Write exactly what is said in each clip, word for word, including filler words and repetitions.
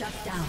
Shut down.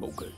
Okay.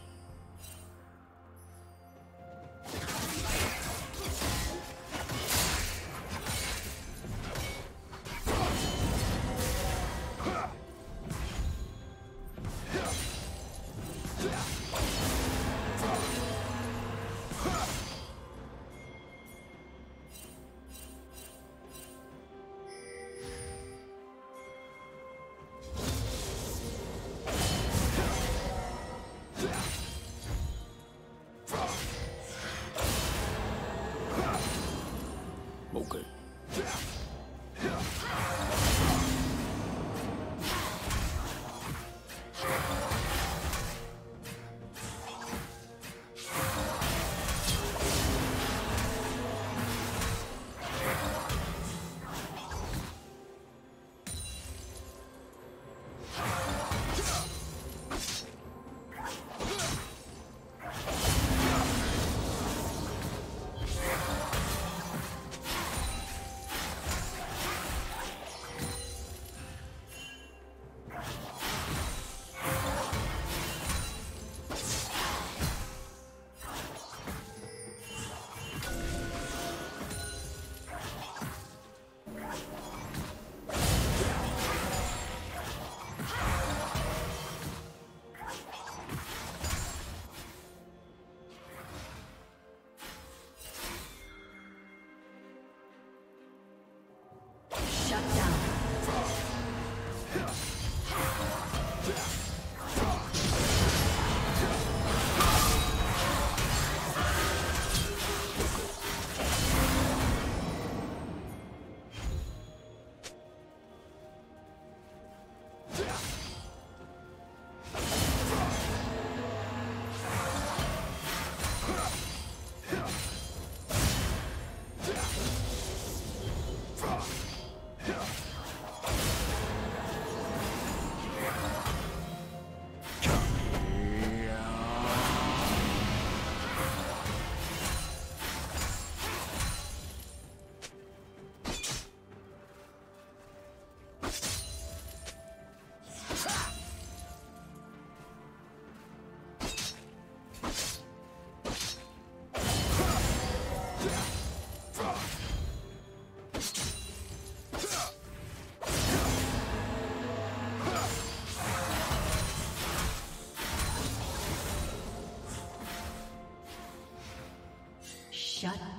Shut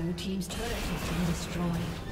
Blue team's turret has been destroyed.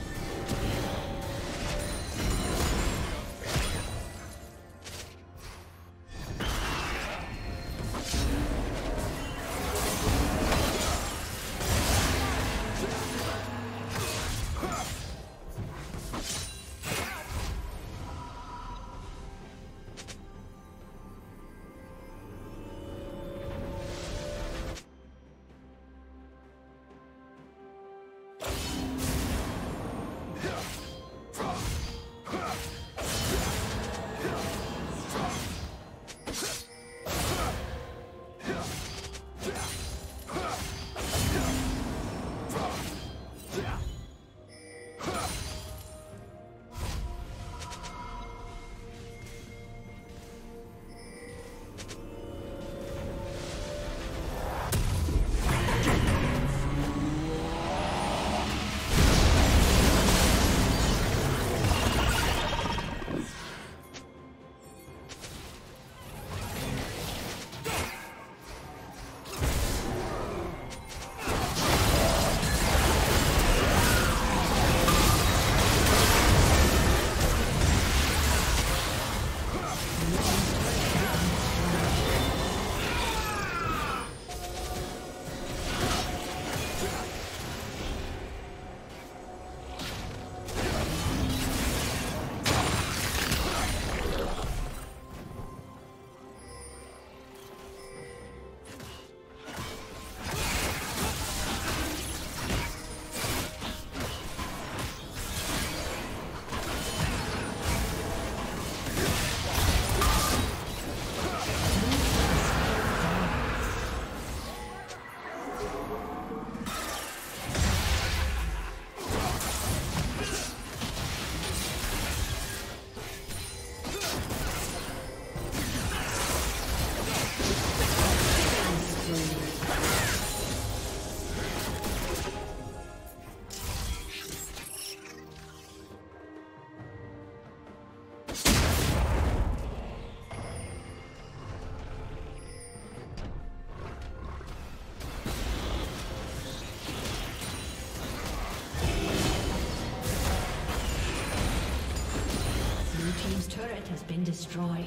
Has been destroyed.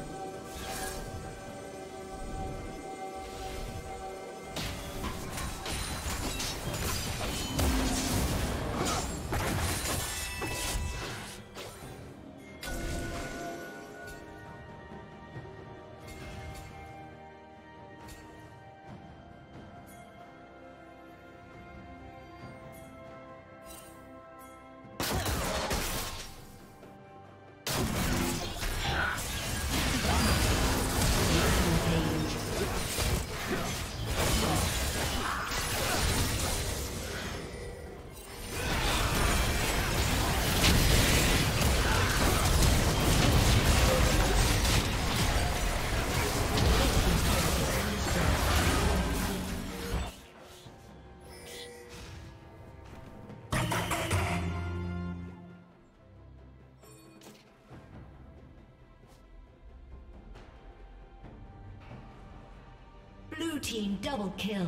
Blue team double kill.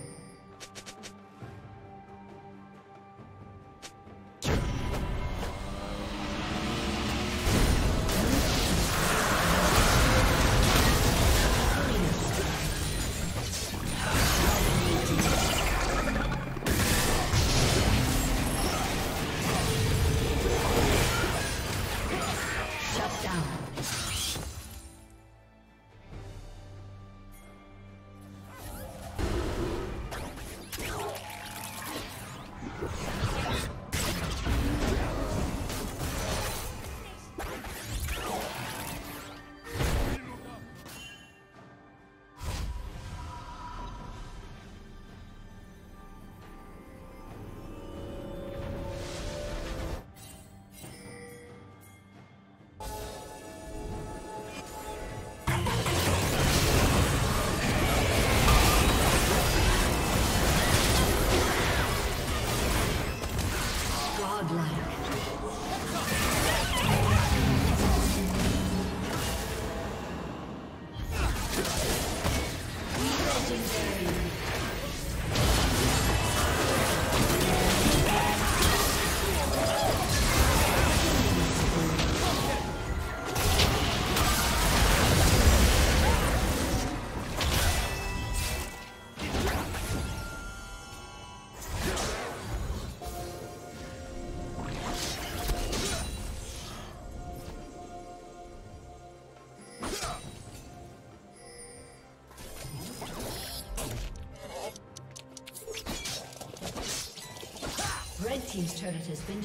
Team's turret has been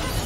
destroyed.